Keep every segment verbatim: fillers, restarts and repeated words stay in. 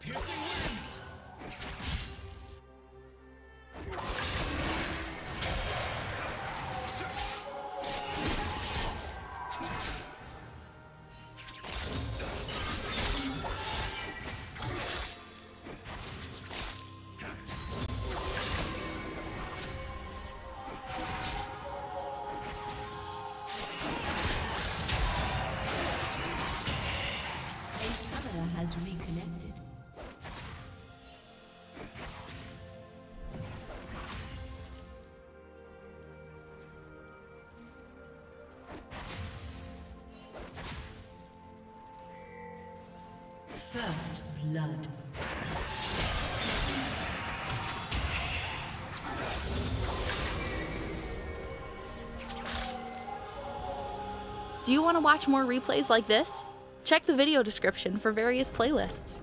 Piercing winds! First blood. Do you want to watch more replays like this? Check the video description for various playlists.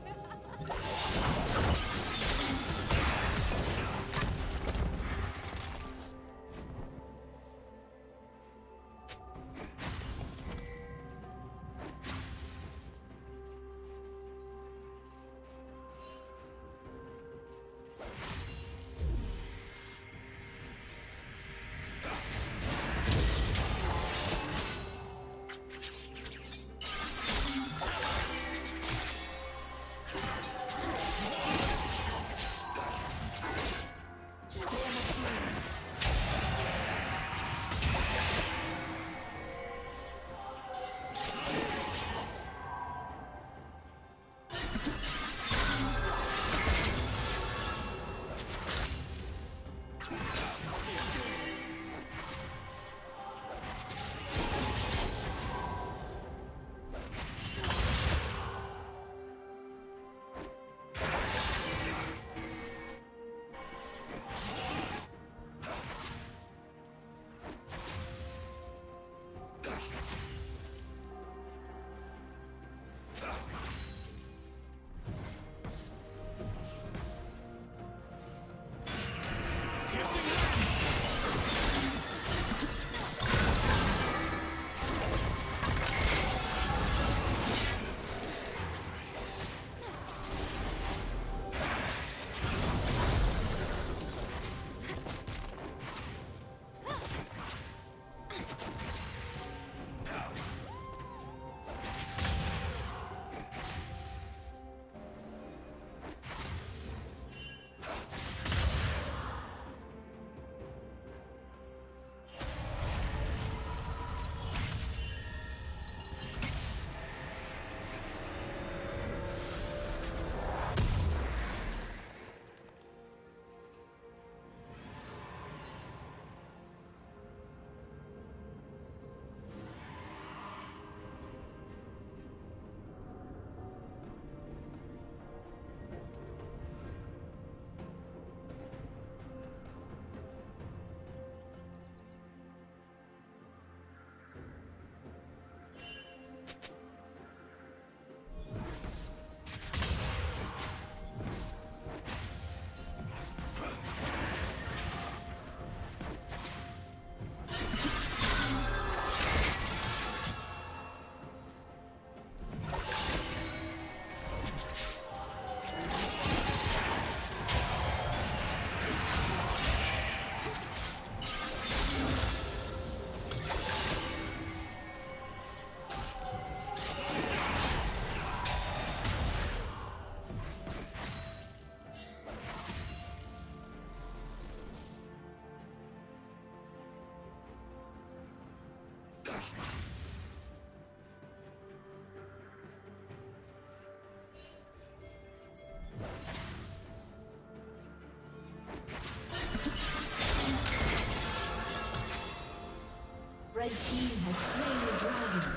The team has slain the dragon.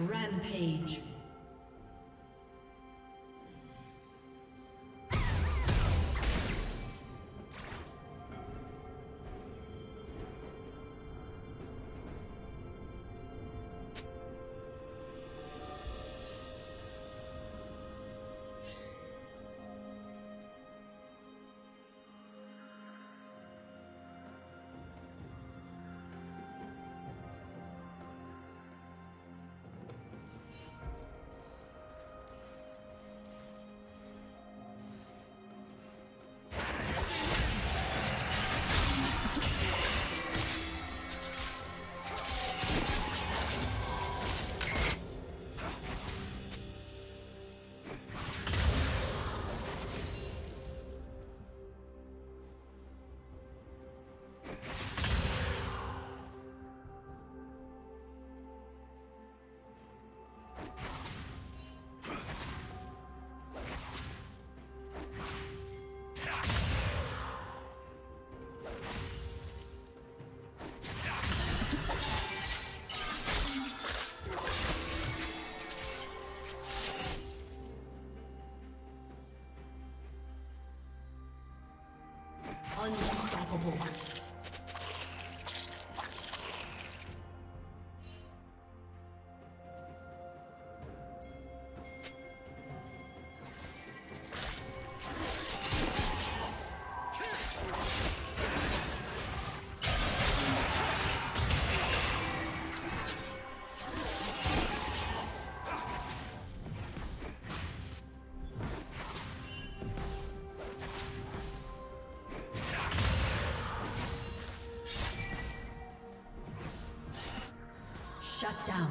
Rampage. Unstoppable. Shut down.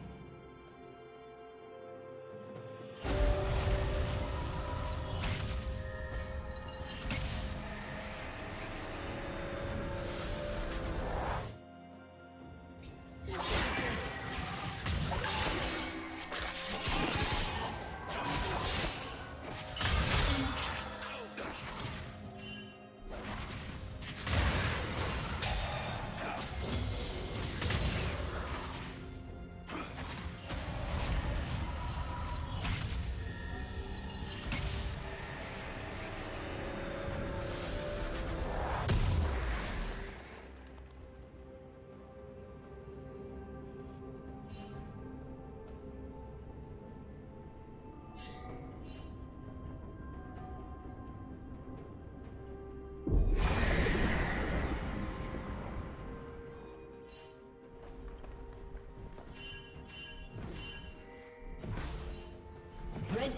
Red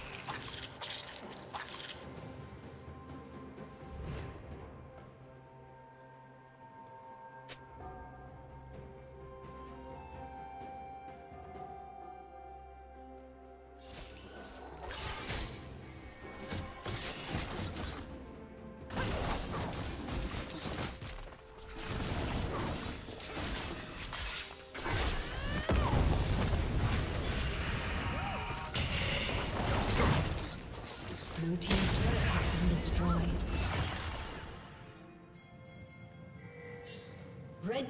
Red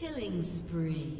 Killing spree.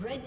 Red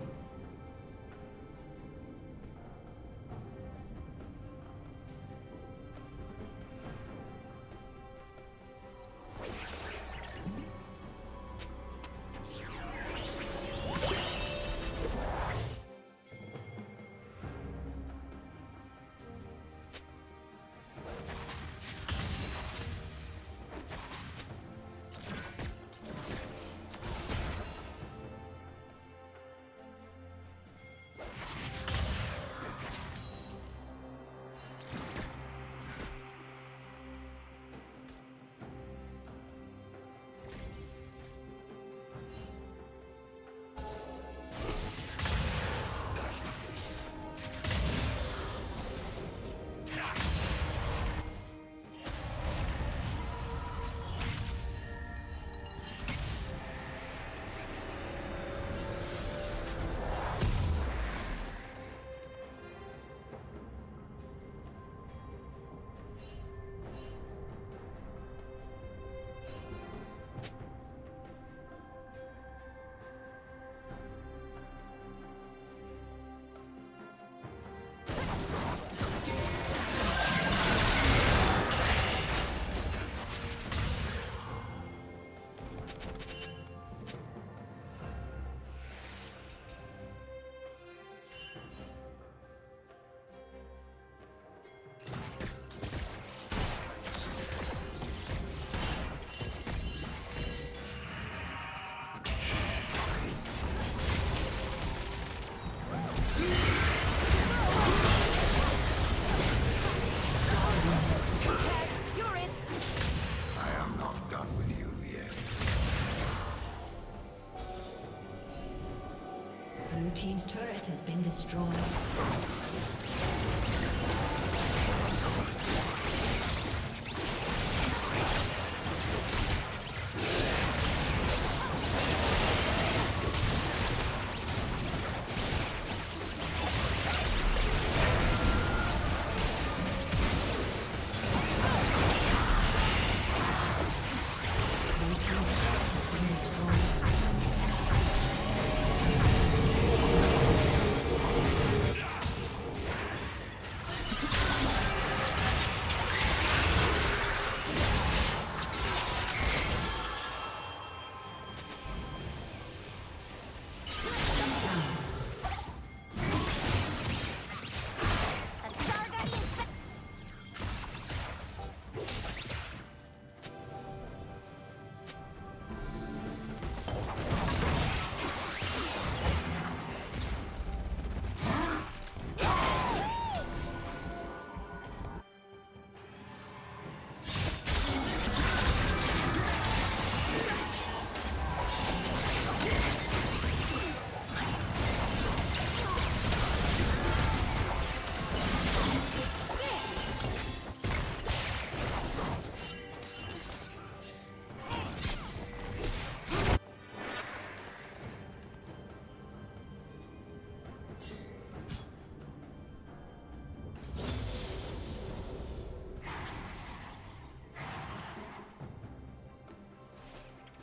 Team's turret has been destroyed.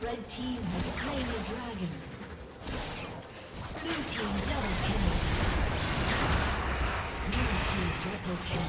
Red team has slain the dragon. Blue team double kill. Blue team triple kill.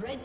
Red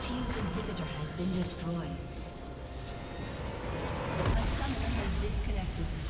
team's inhibitor has been destroyed. A summoner has disconnected.